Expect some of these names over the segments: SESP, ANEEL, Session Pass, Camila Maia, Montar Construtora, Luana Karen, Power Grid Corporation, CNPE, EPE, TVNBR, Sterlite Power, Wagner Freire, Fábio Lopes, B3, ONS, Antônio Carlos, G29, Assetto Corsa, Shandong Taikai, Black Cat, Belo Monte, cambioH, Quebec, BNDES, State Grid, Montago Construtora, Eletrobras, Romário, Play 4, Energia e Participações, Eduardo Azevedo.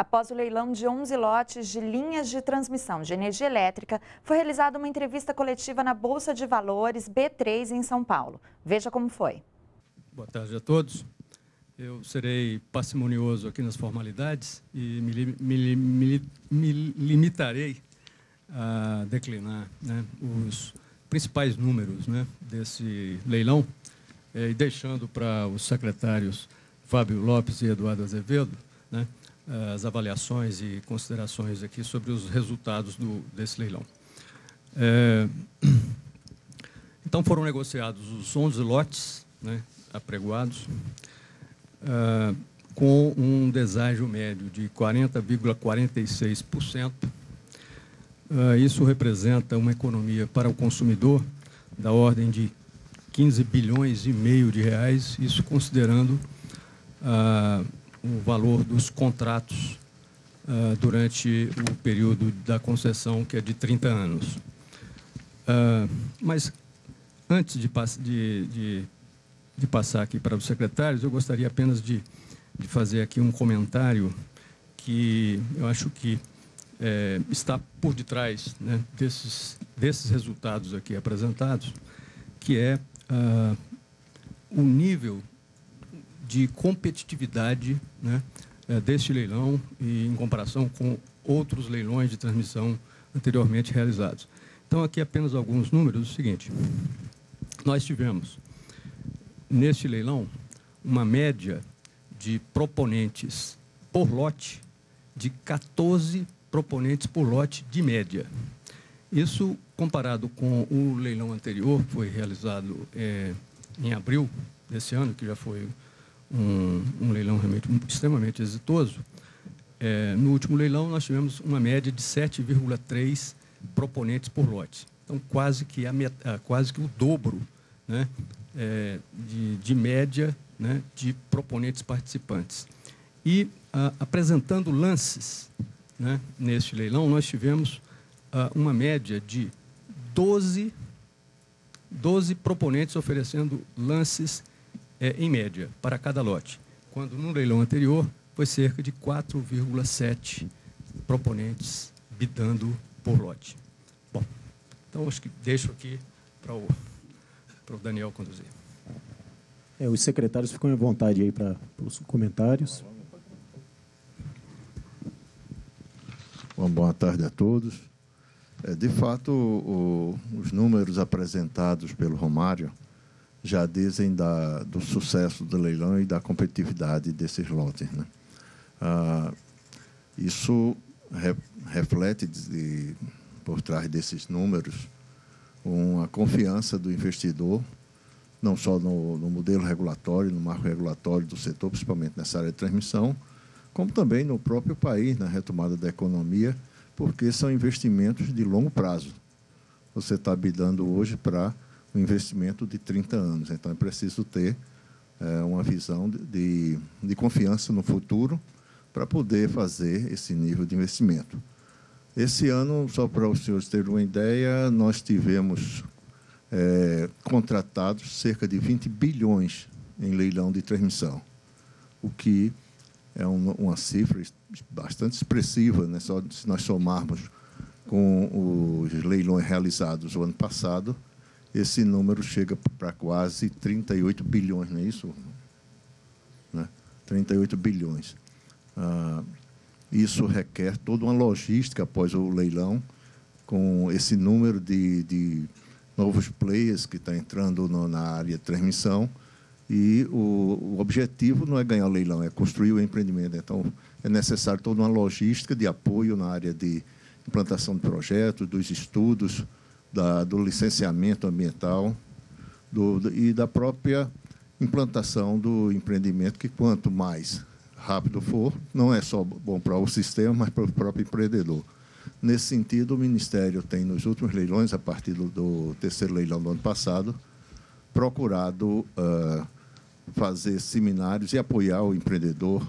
Após o leilão de 11 lotes de linhas de transmissão de energia elétrica, foi realizada uma entrevista coletiva na Bolsa de Valores B3 em São Paulo. Veja como foi. Boa tarde a todos. Eu serei parcimonioso aqui nas formalidades e me limitarei a declinar, né, os principais números, né, desse leilão, e deixando para os secretários Fábio Lopes e Eduardo Azevedo, né, as avaliações e considerações aqui sobre os resultados desse leilão. Então, foram negociados os 11 lotes, né, apregoados, com um deságio médio de 40,46%. Isso representa uma economia para o consumidor da ordem de 15 bilhões e meio de reais, isso considerando o valor dos contratos durante o período da concessão, que é de 30 anos. Mas, antes de passar aqui para os secretários, eu gostaria apenas de fazer aqui um comentário que eu acho que está por detrás, né, desses resultados aqui apresentados, que é o nível de competitividade, né, deste leilão e em comparação com outros leilões de transmissão anteriormente realizados. Então, aqui apenas alguns números. O seguinte, nós tivemos neste leilão uma média de proponentes por lote de 14 proponentes por lote de média. Isso, comparado com o leilão anterior, que foi realizado em abril desse ano, que já foi um leilão realmente extremamente exitoso. No último leilão, nós tivemos uma média de 7,3 proponentes por lote. Então, quase que o dobro, né, de média, né, de proponentes participantes. E, apresentando lances, né, neste leilão, nós tivemos uma média de 12 proponentes oferecendo lances em média para cada lote, quando no leilão anterior foi cerca de 4,7 proponentes bidando por lote. Bom, então acho que deixo aqui para o Daniel conduzir. Os secretários ficam à vontade aí para os comentários. Bom, boa tarde a todos. De fato, os números apresentados pelo Romário já dizem do sucesso do leilão e da competitividade desses lotes, né? Isso reflete, por trás desses números, uma confiança do investidor, não só no modelo regulatório, no marco regulatório do setor, principalmente nessa área de transmissão, como também no próprio país, na retomada da economia, porque são investimentos de longo prazo. Você está bidando hoje para um investimento de 30 anos, então é preciso ter uma visão de confiança no futuro para poder fazer esse nível de investimento. Esse ano, só para os senhores terem uma ideia, nós tivemos contratados cerca de 20 bilhões em leilão de transmissão, o que é uma cifra bastante expressiva, né? Só se nós somarmos com os leilões realizados o ano passado, esse número chega para quase 38 bilhões, não é isso? Né? 38 bilhões. Isso requer toda uma logística após o leilão, com esse número de novos players que está entrando na área de transmissão. E o objetivo não é ganhar o leilão, é construir o empreendimento. Então, é necessário toda uma logística de apoio na área de implantação de projetos, dos estudos, do licenciamento ambiental e da própria implantação do empreendimento, que quanto mais rápido for, não é só bom para o sistema, mas para o próprio empreendedor. Nesse sentido, o Ministério tem, nos últimos leilões, a partir do terceiro leilão do ano passado, procurado fazer seminários e apoiar o empreendedor,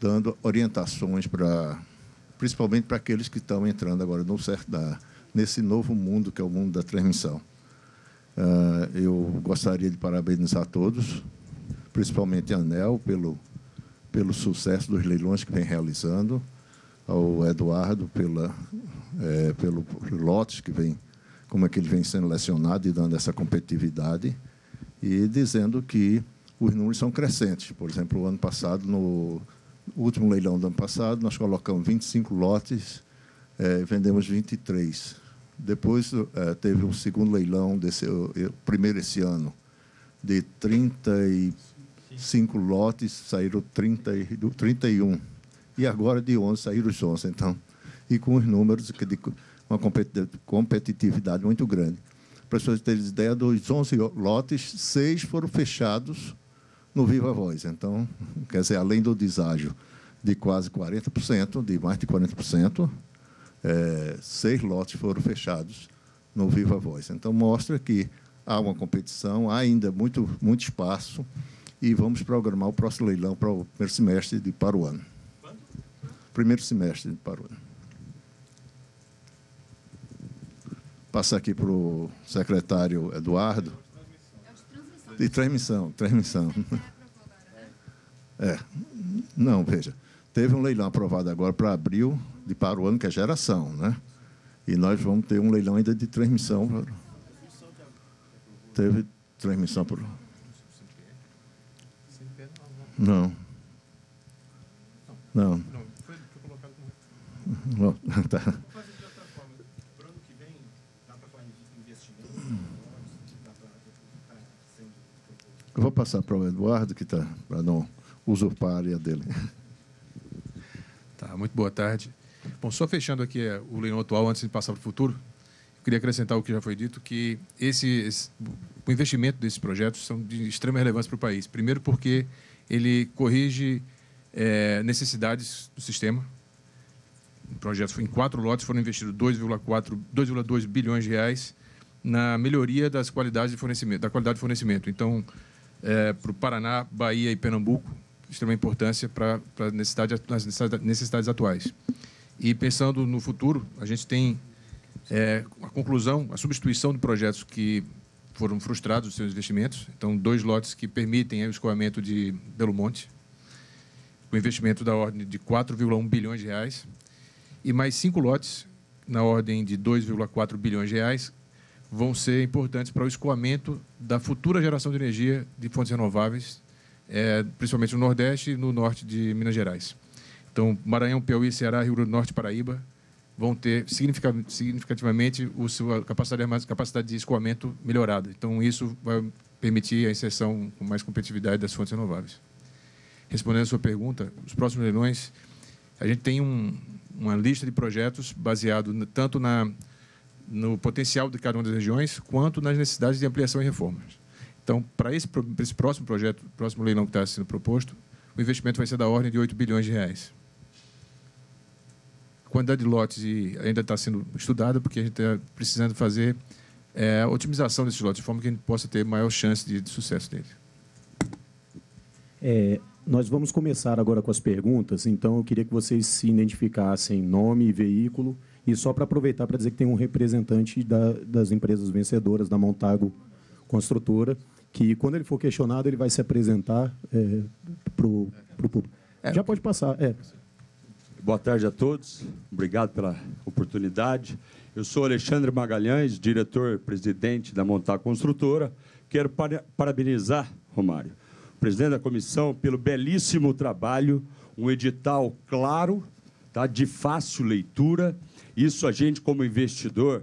dando orientações, principalmente para aqueles que estão entrando agora no nesse novo mundo, que é o mundo da transmissão. Eu gostaria de parabenizar a todos, principalmente a ANEEL, pelo sucesso dos leilões que vem realizando, ao Eduardo pelo lotes que vem, como é que ele vem sendo selecionado e dando essa competitividade, e dizendo que os números são crescentes. Por exemplo, o ano passado, no último leilão do ano passado, nós colocamos 25 lotes, vendemos 23. Depois teve um segundo leilão, primeiro esse ano, de 35 lotes, saíram 31. E agora de 11 saíram os 11. Então, e com os números de uma competitividade muito grande. Para as pessoas terem ideia, dos 11 lotes, 6 foram fechados no Viva Voz. Então, quer dizer, além do deságio de quase 40%, de mais de 40%, 6 lotes foram fechados no Viva Voz. Então, mostra que há uma competição, há ainda muito espaço, e vamos programar o próximo leilão para o primeiro semestre de para o ano. Quando? Primeiro semestre de para o ano. Passar aqui para o secretário Eduardo. De transmissão. Não, veja, teve um leilão aprovado agora para abril de para o ano, que é geração, né? E nós vamos ter um leilão ainda de transmissão. Teve transmissão por... Não. Foi colocado como... Tá. Eu vou passar para o Eduardo, que está, para não usurpar a área dele. Tá, muito boa tarde. Bom, só fechando aqui o leilão atual, antes de passar para o futuro, eu queria acrescentar o que já foi dito, que o investimento desses projetos são de extrema relevância para o país. Primeiro porque ele corrige necessidades do sistema. O projeto, em 4 lotes, foram investidos 2,2 bilhões de reais na melhoria das qualidades de fornecimento, da qualidade de fornecimento. Então, para o Paraná, Bahia e Pernambuco, de extrema importância para as necessidades atuais. E pensando no futuro, a gente tem a conclusão, a substituição de projetos que foram frustrados, os seus investimentos. Então, 2 lotes que permitem o escoamento de Belo Monte, com investimento da ordem de 4,1 bilhões de reais, e mais 5 lotes, na ordem de 2,4 bilhões de reais, vão ser importantes para o escoamento da futura geração de energia de fontes renováveis, principalmente no Nordeste e no Norte de Minas Gerais. Então, Maranhão, Piauí, Ceará, Rio Grande do Norte e Paraíba vão ter significativamente a sua capacidade de escoamento melhorada. Então, isso vai permitir a inserção com mais competitividade das fontes renováveis. Respondendo à sua pergunta, os próximos leilões, a gente tem uma lista de projetos baseado tanto no potencial de cada uma das regiões, quanto nas necessidades de ampliação e reformas. Então, para esse próximo projeto, próximo leilão que está sendo proposto, o investimento vai ser da ordem de 8 bilhões de reais. A quantidade de lotes ainda está sendo estudada, porque a gente está precisando fazer a otimização desses lotes, de forma que a gente possa ter maior chance de sucesso dele. Nós vamos começar agora com as perguntas, então eu queria que vocês se identificassem nome e veículo. E só para aproveitar para dizer que tem um representante das empresas vencedoras da Montago Construtora, que quando ele for questionado, ele vai se apresentar para o público. Já pode passar. Boa tarde a todos. Obrigado pela oportunidade. Eu sou Alexandre Magalhães, diretor-presidente da Montar Construtora. Quero parabenizar, Romário, o presidente da comissão, pelo belíssimo trabalho, um edital claro, tá, de fácil leitura. Isso a gente, como investidor,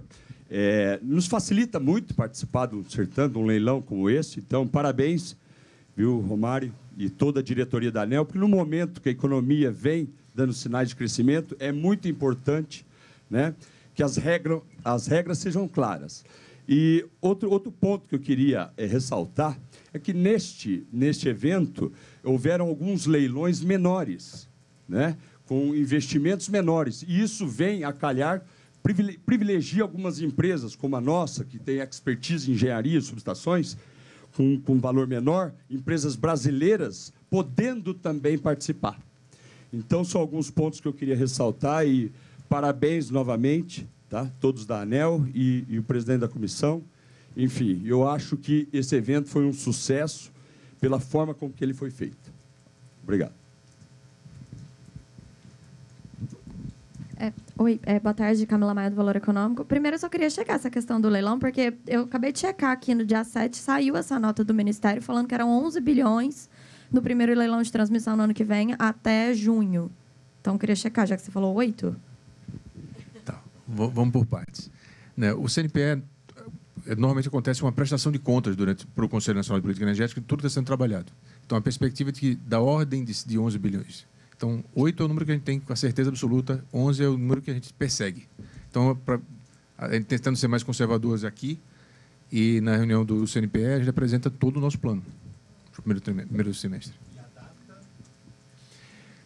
nos facilita muito participar de um certame, de um leilão como esse. Então, parabéns, viu, Romário, e toda a diretoria da ANEEL, porque no momento que a economia vem dando sinais de crescimento, é muito importante, né, que as regras sejam claras. E outro ponto que eu queria ressaltar é que neste evento houveram alguns leilões menores, né, com investimentos menores. E isso vem a calhar, privilegia algumas empresas, como a nossa, que tem expertise em engenharia e subestações, com valor menor, empresas brasileiras podendo também participar. Então, são alguns pontos que eu queria ressaltar e parabéns novamente, tá, todos da ANEEL e o presidente da comissão. Enfim, eu acho que esse evento foi um sucesso pela forma como que ele foi feito. Obrigado. Oi, boa tarde, Camila Maia, do Valor Econômico. Primeiro, eu só queria checar essa questão do leilão, porque eu acabei de checar aqui no dia 7, saiu essa nota do Ministério falando que eram 11 bilhões no primeiro leilão de transmissão no ano que vem até junho. Então, eu queria checar, já que você falou 8. Tá, vamos por partes. O CNPE, normalmente acontece uma prestação de contas para o Conselho Nacional de Política Energética, tudo está sendo trabalhado. Então, a perspectiva é que, da ordem de 11 bilhões. Então, 8 é o número que a gente tem com a certeza absoluta, 11 é o número que a gente persegue. Então, a gente tentando ser mais conservadores aqui, e na reunião do CNPE, a gente apresenta todo o nosso plano para o primeiro semestre.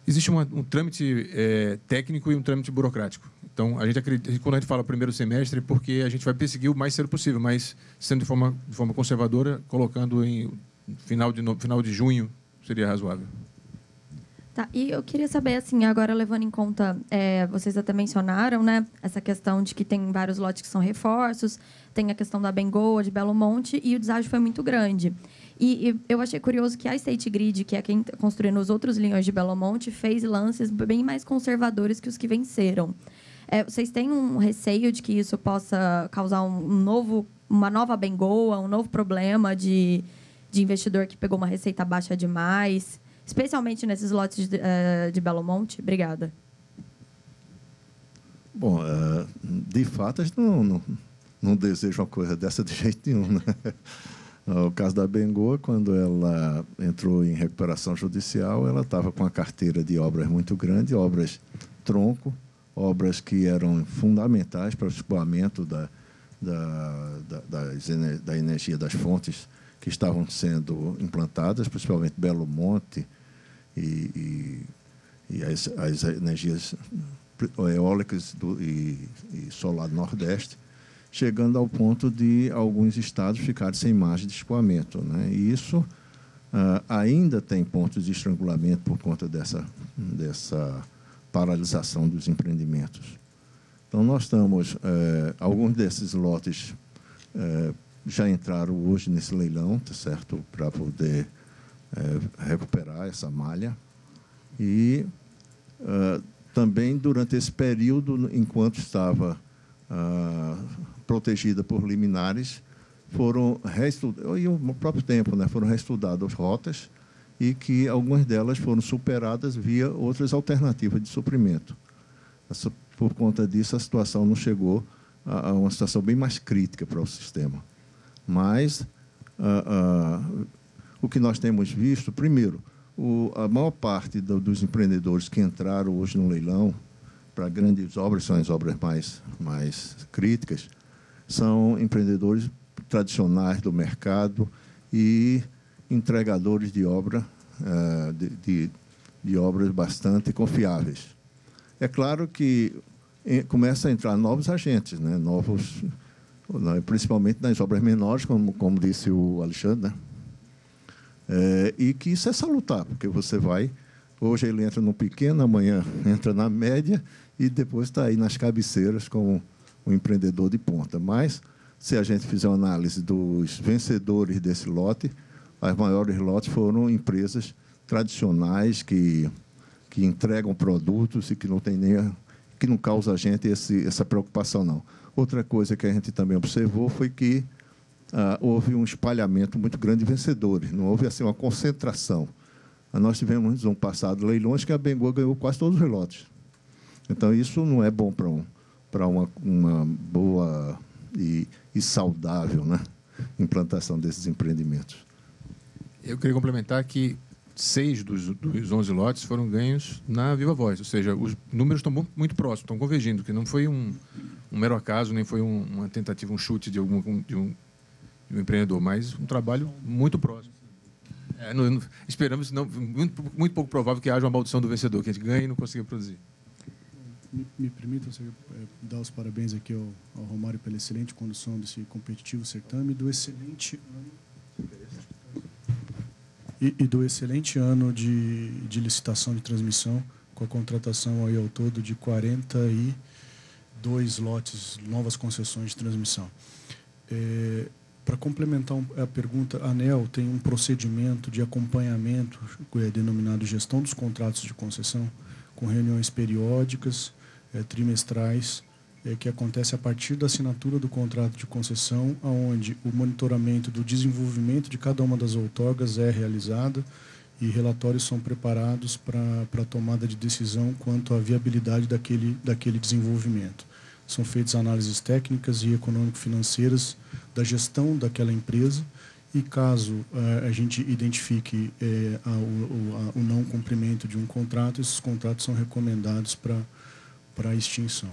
Existe um trâmite técnico e um trâmite burocrático. Então, a gente acredita, quando a gente fala primeiro semestre, é porque a gente vai perseguir o mais cedo possível, mas sendo de forma conservadora, colocando em final de junho, seria razoável. Tá, e eu queria saber, assim, agora levando em conta, vocês até mencionaram, né, essa questão de que tem vários lotes que são reforços, tem a questão da Bengoa, de Belo Monte, e o deságio foi muito grande. E eu achei curioso que a State Grid, que é quem está construindo os outros linhões de Belo Monte, fez lances bem mais conservadores que os que venceram. Vocês têm um receio de que isso possa causar uma nova Bengoa, um novo problema de investidor que pegou uma receita baixa demais, especialmente nesses lotes de Belo Monte? Obrigada. Bom, de fato, a gente não deseja uma coisa dessa de jeito nenhum, né? O caso da Bengoa, quando ela entrou em recuperação judicial, ela estava com uma carteira de obras muito grande, obras tronco, obras que eram fundamentais para o escoamento da energia das fontes que estavam sendo implantadas, principalmente Belo Monte e as energias eólicas e solar do Nordeste, chegando ao ponto de alguns estados ficarem sem margem de escoamento, né? E isso ainda tem pontos de estrangulamento por conta dessa paralisação dos empreendimentos. Então, nós estamos... alguns desses lotes já entraram hoje nesse leilão, tá certo, para poder recuperar essa malha. E também, durante esse período, enquanto estava protegida por liminares, foram reestudadas, e o próprio tempo, né, foram reestudadas rotas, e que algumas delas foram superadas via outras alternativas de suprimento. Por conta disso, a situação não chegou a uma situação bem mais crítica para o sistema. Mas o que nós temos visto, primeiro, a maior parte dos empreendedores que entraram hoje no leilão para grandes obras, são as obras mais críticas, são empreendedores tradicionais do mercado e entregadores de obra, de obras bastante confiáveis. É claro que começam a entrar novos agentes, né? Novos, principalmente nas obras menores, como disse o Alexandre, né? E que isso é salutar, porque você vai... Hoje ele entra no pequeno, amanhã entra na média e depois está aí nas cabeceiras como um empreendedor de ponta. Mas, se a gente fizer uma análise dos vencedores desse lote, as maiores lotes foram empresas tradicionais que entregam produtos e que não tem que não causa a gente essa preocupação, não. Outra coisa que a gente também observou foi que houve um espalhamento muito grande de vencedores, não houve assim uma concentração. Nós tivemos no passado leilões que a Bengoa ganhou quase todos os lotes. Então, isso não é bom para uma boa e saudável, né, implantação desses empreendimentos. Eu queria complementar que 6 dos 11 lotes foram ganhos na viva voz, ou seja, os números estão muito próximos, estão convergindo, que não foi um mero acaso, nem foi uma tentativa, um chute de um empreendedor, mas um trabalho muito próximo. Esperamos, não, muito pouco provável que haja uma maldição do vencedor, que a gente ganhe e não consiga produzir. Me permitam dar os parabéns aqui ao Romário pela excelente condução desse competitivo certame, do excelente ano de licitação de transmissão, com a contratação aí ao todo de 42 lotes, novas concessões de transmissão. Para complementar a pergunta, a ANEEL tem um procedimento de acompanhamento denominado gestão dos contratos de concessão, com reuniões periódicas, trimestrais, que acontece a partir da assinatura do contrato de concessão, onde o monitoramento do desenvolvimento de cada uma das outorgas é realizado e relatórios são preparados para a tomada de decisão quanto à viabilidade daquele desenvolvimento. São feitas análises técnicas e econômico-financeiras da gestão daquela empresa e, caso a gente identifique o não cumprimento de um contrato, esses contratos são recomendados para extinção.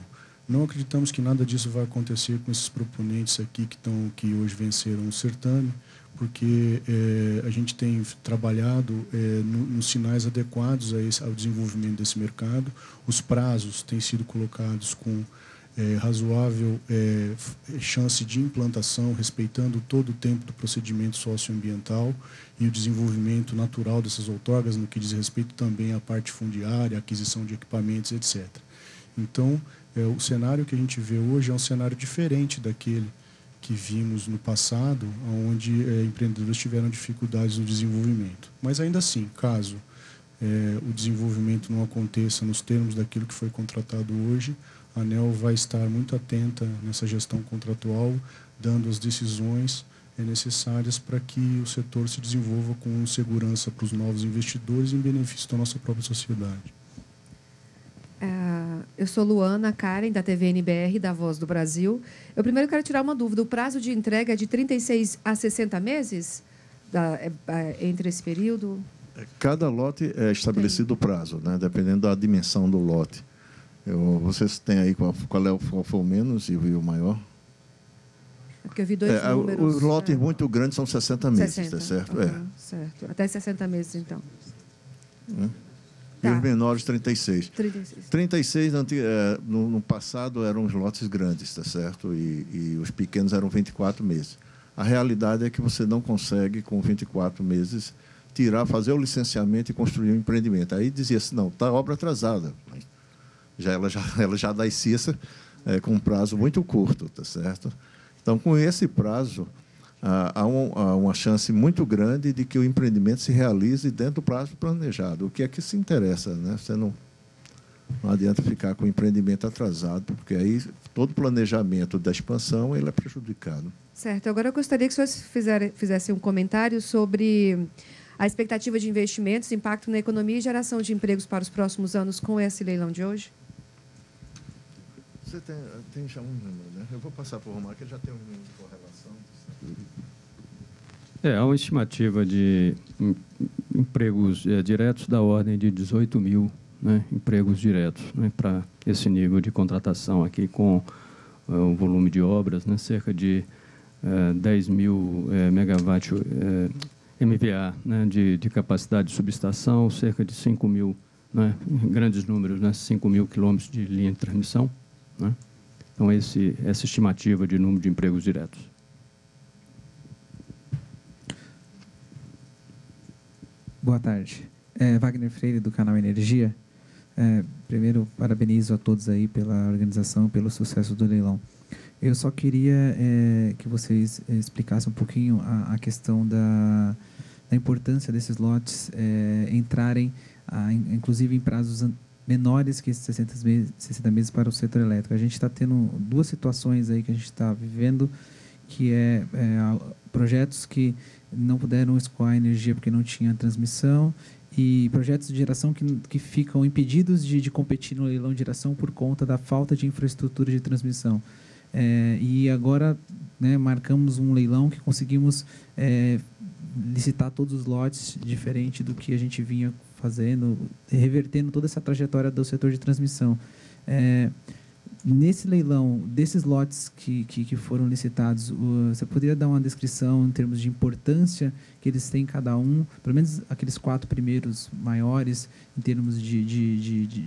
Não acreditamos que nada disso vai acontecer com esses proponentes aqui que hoje venceram o certame, porque a gente tem trabalhado nos sinais adequados ao desenvolvimento desse mercado. Os prazos têm sido colocados com razoável chance de implantação, respeitando todo o tempo do procedimento socioambiental e o desenvolvimento natural dessas outorgas, no que diz respeito também à parte fundiária, aquisição de equipamentos, etc. Então, o cenário que a gente vê hoje é um cenário diferente daquele que vimos no passado, onde empreendedores tiveram dificuldades no desenvolvimento. Mas, ainda assim, caso o desenvolvimento não aconteça nos termos daquilo que foi contratado hoje, a ANEEL vai estar muito atenta nessa gestão contratual, dando as decisões necessárias para que o setor se desenvolva com segurança para os novos investidores e em benefício da nossa própria sociedade. Eu sou Luana Karen, da TVNBR, da Voz do Brasil. Eu primeiro quero tirar uma dúvida. O prazo de entrega é de 36 a 60 meses entre esse período? Cada lote é estabelecido o prazo, né? Dependendo da dimensão do lote. Vocês têm aí qual foi o menos e o maior? Porque eu vi dois números. Os lotes muito grandes são 60 meses, 60. Tá certo? Uhum, certo? Até 60 meses, então. E os menores, 36. 36 no passado eram os lotes grandes, tá certo? E os pequenos eram 24 meses. A realidade é que você não consegue, com 24 meses, fazer o licenciamento e construir um empreendimento. Aí dizia assim, não, está obra atrasada. Ela já dá licença com um prazo muito curto, tá certo? Então, com esse prazo, há uma chance muito grande de que o empreendimento se realize dentro do prazo planejado, o que é que se interessa, né? Você não adianta ficar com o empreendimento atrasado, porque aí todo o planejamento da expansão ele é prejudicado. Certo. Agora, eu gostaria que vocês fizessem um comentário sobre a expectativa de investimentos, impacto na economia e geração de empregos para os próximos anos com esse leilão de hoje? Você tem já um número, né? Eu vou passar para o Romário, que ele já tem um número de correlação. Há uma estimativa de empregos diretos da ordem de 18 mil, né? Empregos diretos, né? Para esse nível de contratação aqui, com o volume de obras, né? Cerca de 10 mil megawatts MVA, né, de capacidade de subestação, cerca de 5 mil, né, grandes números, né, 5 mil quilômetros de linha de transmissão. Né? Então, essa estimativa de número de empregos diretos. Boa tarde. Wagner Freire, do canal Energia. Primeiro, parabenizo a todos aí pela organização, pelo sucesso do leilão. Eu só queria que vocês explicassem um pouquinho a questão da importância desses lotes entrarem, inclusive, em prazos menores que esses 60 meses para o setor elétrico. A gente está tendo duas situações aí que a gente está vivendo, que projetos que não puderam escoar a energia porque não tinha transmissão, e projetos de geração que ficam impedidos de competir no leilão de geração por conta da falta de infraestrutura de transmissão. E agora, né, marcamos um leilão que conseguimos licitar todos os lotes, diferente do que a gente vinha fazendo, revertendo toda essa trajetória do setor de transmissão. Nesse leilão, desses lotes que foram licitados, você poderia dar uma descrição em termos de importância que eles têm cada um, pelo menos aqueles quatro primeiros maiores, em termos de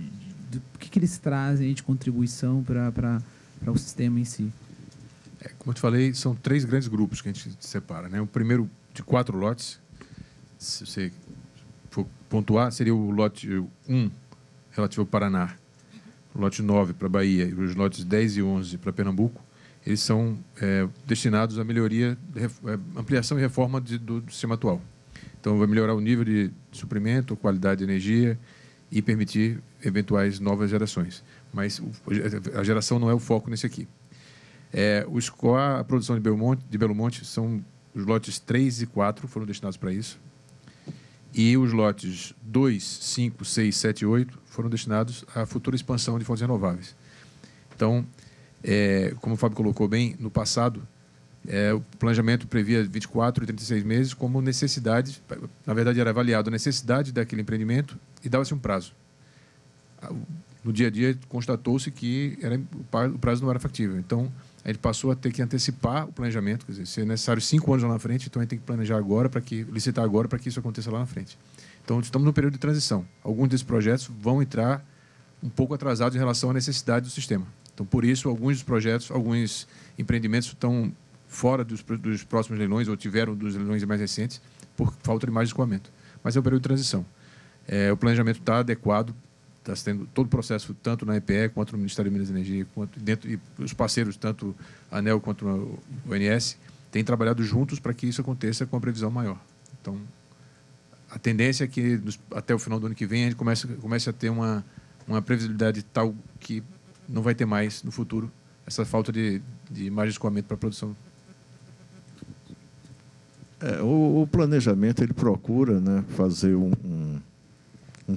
o que eles trazem de contribuição para o sistema em si? Como eu te falei, são três grandes grupos que a gente separa, né? O primeiro de quatro lotes, se você for pontuar, seria o lote 1, relativo ao Paraná, o lote 9 para a Bahia e os lotes 10 e 11 para Pernambuco. Eles são destinados à melhoria, ampliação e reforma do sistema atual. Então, vai melhorar o nível de suprimento, qualidade de energia e permitir eventuais novas gerações. mas a geração não é o foco nesse aqui. A produção de Belo Monte são os lotes 3 e 4 foram destinados para isso. E os lotes 2, 5, 6, 7 e 8 foram destinados à futura expansão de fontes renováveis. Então, como o Fábio colocou bem, no passado, o planejamento previa 24 e 36 meses como necessidade, na verdade era avaliado a necessidade daquele empreendimento e dava-se um prazo. No dia a dia, constatou-se que o prazo não era factível. Então, a gente passou a ter que antecipar o planejamento, quer dizer, se é necessário 5 anos lá na frente, então a gente tem que planejar agora, licitar agora para que isso aconteça lá na frente. Então, estamos num período de transição. Alguns desses projetos vão entrar um pouco atrasados em relação à necessidade do sistema. Então, por isso, alguns dos projetos, alguns empreendimentos estão fora dos próximos leilões ou tiveram dos leilões mais recentes por falta de mais escoamento. Mas é um período de transição. O planejamento está adequado, está sendo todo o processo, tanto na EPE, quanto no Ministério de Minas e Energia, e os parceiros, tanto a ANEEL quanto a ONS, têm trabalhado juntos para que isso aconteça com a previsão maior. Então, a tendência é que até o final do ano que vem a gente comece a ter uma previsibilidade tal que não vai ter mais no futuro essa falta de margem de escoamento para a produção. O planejamento ele procura, né, fazer um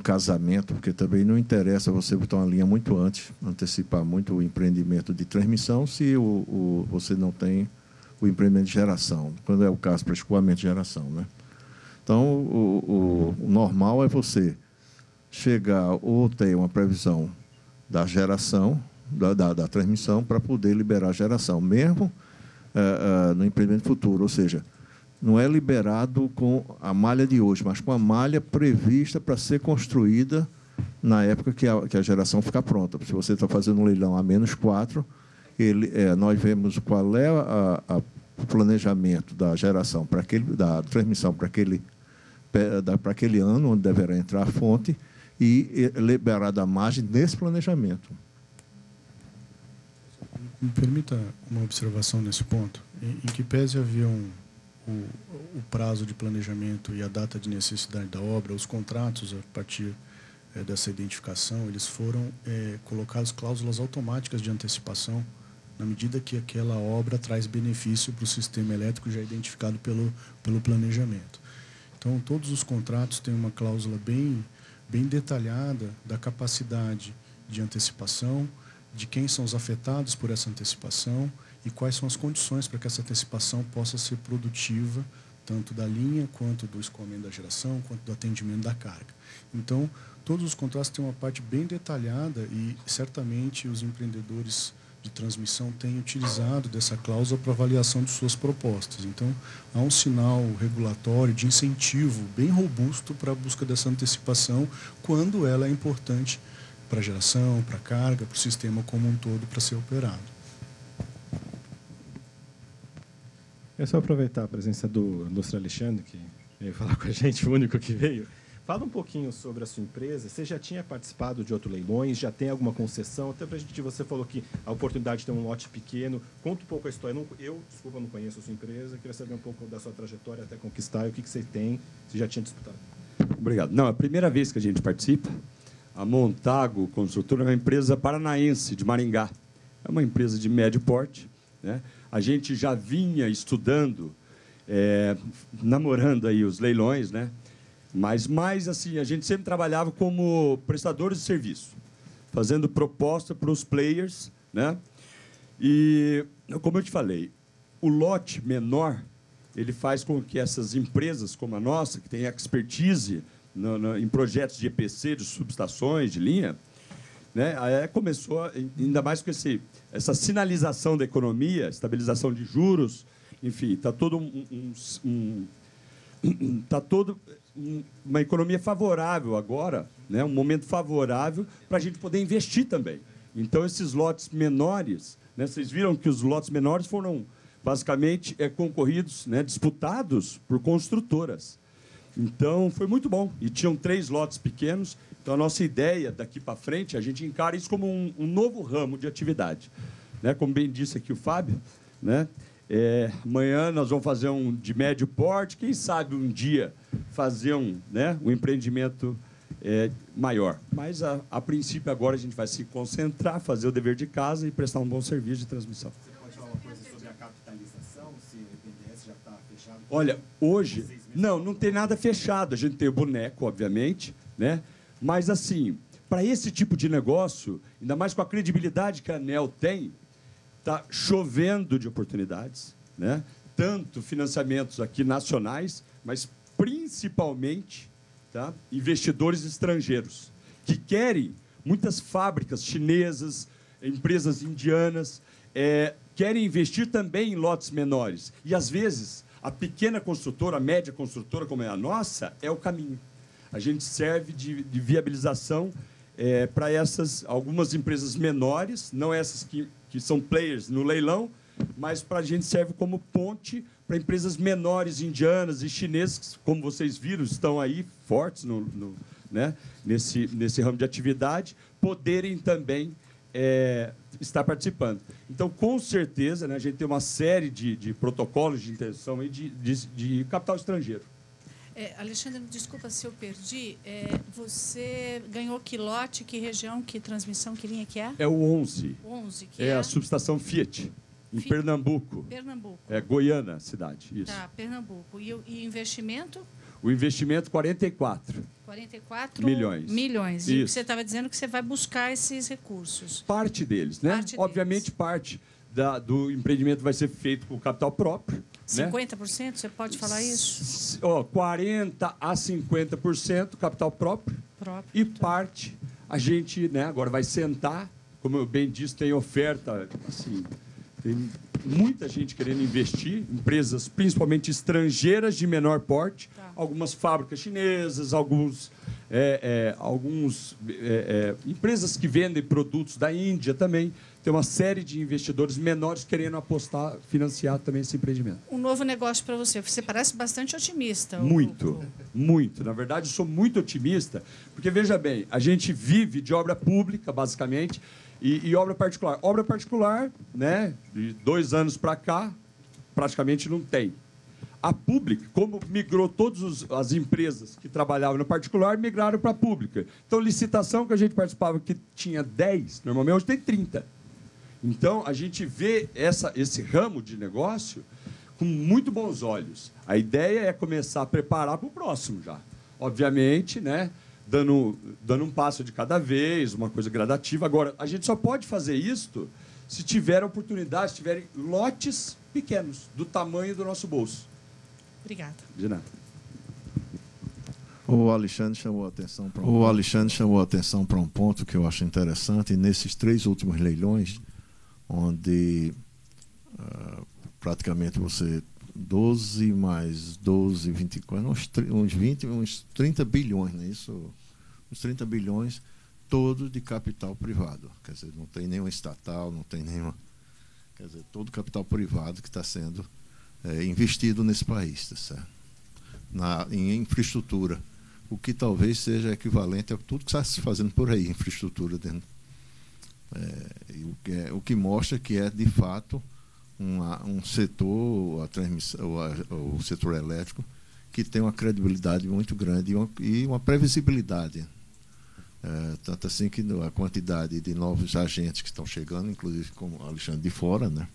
casamento, porque também não interessa você botar uma linha muito antes, antecipar muito o empreendimento de transmissão se você não tem o empreendimento de geração, quando é o caso para escoamento de geração, né? Então, o normal é você chegar ou ter uma previsão da geração, da transmissão, para poder liberar a geração, mesmo no empreendimento futuro, ou seja, não é liberado com a malha de hoje, mas com a malha prevista para ser construída na época que a geração ficar pronta. Se você está fazendo um leilão a menos 4, nós vemos qual é o planejamento da geração, da transmissão para aquele ano, onde deverá entrar a fonte, e liberada a margem desse planejamento. Me permita uma observação nesse ponto. Em que pese havia o prazo de planejamento e a data de necessidade da obra, os contratos, a partir dessa identificação, eles foram colocados cláusulas automáticas de antecipação, na medida que aquela obra traz benefício para o sistema elétrico já identificado pelo planejamento. Então, todos os contratos têm uma cláusula bem detalhada da capacidade de antecipação, de quem são os afetados por essa antecipação, e quais são as condições para que essa antecipação possa ser produtiva, tanto da linha, quanto do escoamento da geração, quanto do atendimento da carga. Então, todos os contratos têm uma parte bem detalhada e, certamente, os empreendedores de transmissão têm utilizado dessa cláusula para avaliação de suas propostas. Então, há um sinal regulatório de incentivo bem robusto para a busca dessa antecipação, quando ela é importante para a geração, para a carga, para o sistema como um todo, para ser operado. É só aproveitar a presença do ilustre Alexandre, que veio falar com a gente, o único que veio. Fala um pouquinho sobre a sua empresa. Você já tinha participado de outros leilões? Já tem alguma concessão? Até para a gente, você falou que a oportunidade de ter um lote pequeno. Conta um pouco a história. Desculpa, não conheço a sua empresa. Queria saber um pouco da sua trajetória até conquistar e o que você tem, se já tinha disputado. Obrigado. Não, é a primeira vez que a gente participa. A Montago Construtora é uma empresa paranaense, de Maringá. É uma empresa de médio porte, né? A gente já vinha estudando, namorando aí os leilões, né? Mas assim, a gente sempre trabalhava como prestadores de serviço, fazendo proposta para os players, né? E, como eu te falei, o lote menor ele faz com que essas empresas como a nossa, que tem expertise em projetos de EPC, de subestações, de linha, né? Aí começou, ainda mais com essa sinalização da economia, estabilização de juros, enfim, está uma economia favorável agora, né? Um momento favorável para a gente poder investir também. Então, esses lotes menores, né? Vocês viram que os lotes menores foram, basicamente, concorridos, né? Disputados por construtoras. Então, foi muito bom. E tinham 3 lotes pequenos. Então, a nossa ideia, daqui para frente, a gente encara isso como um novo ramo de atividade. Né? Como bem disse aqui o Fábio, né? Amanhã nós vamos fazer um de médio porte, quem sabe um dia fazer um empreendimento maior. Mas, a princípio, agora a gente vai se concentrar, fazer o dever de casa e prestar um bom serviço de transmissão. Você pode falar uma coisa sobre a capitalização, se o BNDES já está fechado? Olha, hoje... Não tem nada fechado. A gente tem o boneco, obviamente, né? Mas, assim, para esse tipo de negócio, ainda mais com a credibilidade que a ANEEL tem, está chovendo de oportunidades, né? Tanto financiamentos aqui nacionais, mas principalmente investidores estrangeiros, que querem muitas fábricas chinesas, empresas indianas, querem investir também em lotes menores. E, às vezes, a pequena construtora, a média construtora, como é a nossa, é o caminho. A gente serve de viabilização para essas algumas empresas menores, não essas que são players no leilão, mas para a gente serve como ponte para empresas menores, indianas e chinesas, como vocês viram, estão aí fortes nesse ramo de atividade, poderem também estar participando. Então, com certeza, né, a gente tem uma série de protocolos de intenção e de capital estrangeiro. Alexandre, desculpa se eu perdi. Você ganhou que lote, que região, que transmissão, que linha que é? É o 11. 11 que é a subestação Fiat. Em Pernambuco. Pernambuco. É Goiânia, cidade. Isso. Tá, Pernambuco. E investimento? O investimento, 44. 44 milhões. Milhões. E você estava dizendo que você vai buscar esses recursos. Parte deles, né? Parte Obviamente, deles. Parte do empreendimento vai ser feito com capital próprio. 50%? Né? Você pode falar isso? 40% a 50% capital próprio. E então, parte, a gente agora vai sentar, como eu bem disse, tem oferta assim... Tem muita gente querendo investir, empresas principalmente estrangeiras de menor porte, algumas fábricas chinesas, empresas que vendem produtos da Índia também. Tem uma série de investidores menores querendo apostar, financiar também esse empreendimento. Um novo negócio para você. Você parece bastante otimista. Muito. Na verdade, eu sou muito otimista, porque, veja bem, a gente vive de obra pública, basicamente, e obra particular. Obra particular, né, de 2 anos para cá, praticamente não tem. A pública, como migrou todas as empresas que trabalhavam no particular, migraram para a pública. Então, licitação que a gente participava, que tinha 10, normalmente hoje tem 30. Então, a gente vê esse ramo de negócio com muito bons olhos. A ideia é começar a preparar para o próximo já. Obviamente, né, dando um passo de cada vez, uma coisa gradativa. Agora, a gente só pode fazer isso se tiver oportunidade, se tiverem lotes pequenos, do tamanho do nosso bolso. Obrigada. De nada. O Alexandre chamou a atenção para um ponto que eu acho interessante. Nesses 3 últimos leilões, onde praticamente você... 12 mais 12, 24, uns 30 bilhões, né? Isso, uns 30 bilhões todos de capital privado. Quer dizer, não tem nenhuma estatal, não tem nenhuma... Quer dizer, todo capital privado que está sendo investido nesse país, tá certo? Em infraestrutura, o que talvez seja equivalente a tudo que está se fazendo por aí, infraestrutura dentro. O que mostra que é, de fato... um setor, o setor elétrico, que tem uma credibilidade muito grande e uma previsibilidade. Tanto assim que a quantidade de novos agentes que estão chegando, inclusive como o Alexandre de fora, né?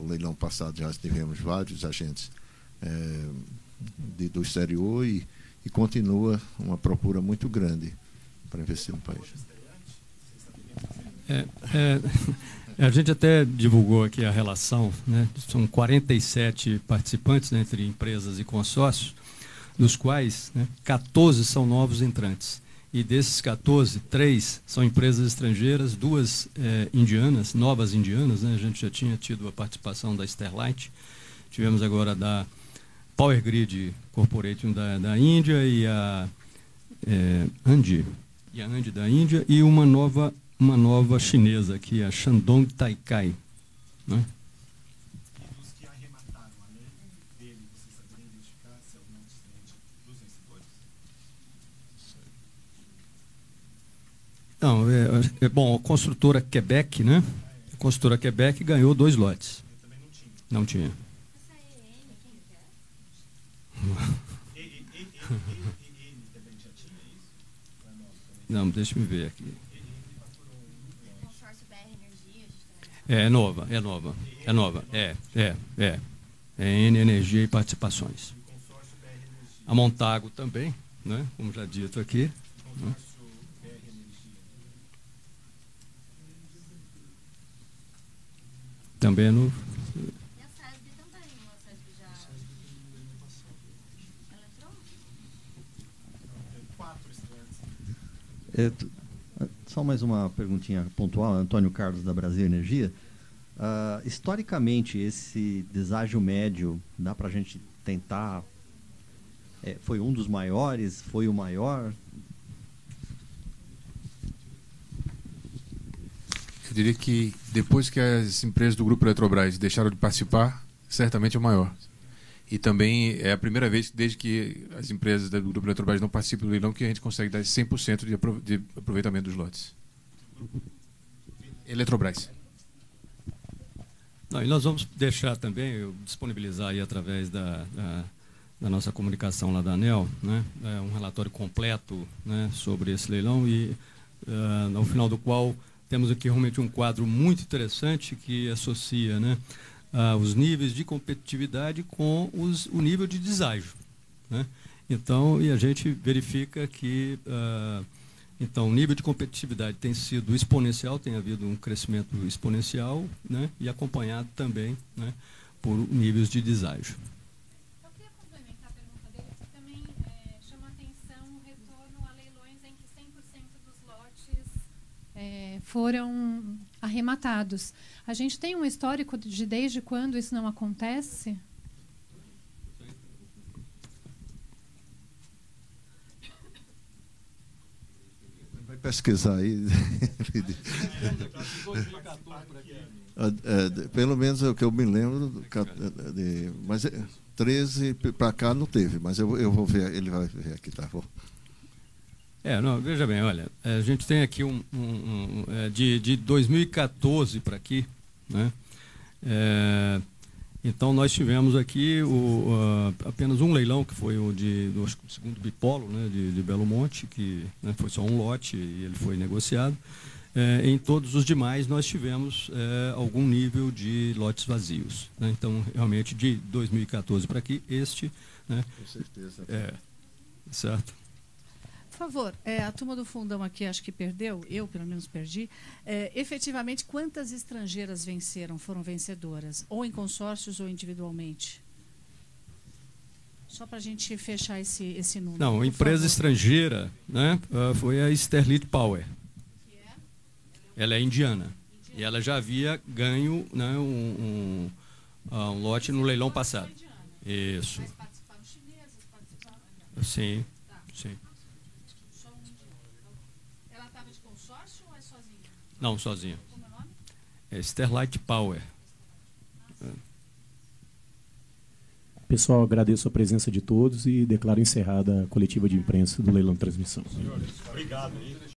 O leilão passado já tivemos vários agentes do exterior e continua uma procura muito grande para investir no país. A gente até divulgou aqui a relação, né? São 47 participantes, né, entre empresas e consórcios, dos quais 14 são novos entrantes. E desses 14, 3 são empresas estrangeiras, 2 indianas, novas indianas, né? A gente já tinha tido a participação da Sterlite, tivemos agora da Power Grid Corporation da Índia e a Andi da Índia e uma nova chinesa, que é a Shandong Taikai. Né? E dos que arremataram a lei dele, você saberia identificar se é algum acidente dos vencedores? Não, bom, a construtora Quebec, né? A construtora Quebec ganhou 2 lotes. Eu também não tinha. Essa EN, quem é? EN também já tinha? Não, deixa eu ver aqui. O consórcio BR Energia. É nova. É Energia e Participações. A Montago também, né? Como já dito aqui. Né? Também é novo. E a SESP também, a SESP já... Ela entrou? Tem 4 estudantes. Só mais uma perguntinha pontual, Antônio Carlos, da Brasil Energia. Historicamente, esse deságio médio, dá para a gente tentar... foi um dos maiores? Foi o maior? Eu diria que depois que as empresas do Grupo Eletrobras deixaram de participar, certamente é o maior. E também é a primeira vez, desde que as empresas do Grupo Eletrobras não participam do leilão, que a gente consegue dar 100% de aproveitamento dos lotes. Eletrobras. Não, e nós vamos deixar também, disponibilizar aí através da nossa comunicação lá da ANEEL, né, um relatório completo, né, sobre esse leilão, e ao final do qual temos aqui realmente um quadro muito interessante que associa, né, os níveis de competitividade com o nível de deságio, né? Então, e a gente verifica que então, o nível de competitividade tem sido exponencial, tem havido um crescimento exponencial, né, e acompanhado também, né, por níveis de deságio. Foram arrematados. A gente tem um histórico de desde quando isso não acontece? Vai pesquisar aí. Pelo menos é o que eu me lembro, mas 13 para cá não teve, mas eu vou ver, ele vai ver aqui, tá bom? Não, veja bem, olha, a gente tem aqui de 2014 para aqui, né? Então, nós tivemos aqui apenas um leilão, que foi o do segundo bipolo, né, de Belo Monte, que, né, foi só um lote e ele foi negociado. Em todos os demais, nós tivemos algum nível de lotes vazios, né? Então, realmente, de 2014 para aqui, este... Né, com certeza. Certo. Por favor, a turma do fundão aqui acho que perdeu, eu pelo menos perdi. Efetivamente, quantas estrangeiras venceram, foram vencedoras? Ou em consórcios ou individualmente? Só para a gente fechar esse número. Não, a empresa estrangeira, né, foi a Sterlite Power. Ela é indiana. E ela já havia ganho, né, um lote no leilão passado. Isso. Mas participaram chineses, participaram... Sim, sim. Não, sozinha. Como é o nome? É Sterlite Power. Pessoal, agradeço a presença de todos e declaro encerrada a coletiva de imprensa do Leilão de Transmissão. Senhores, obrigado.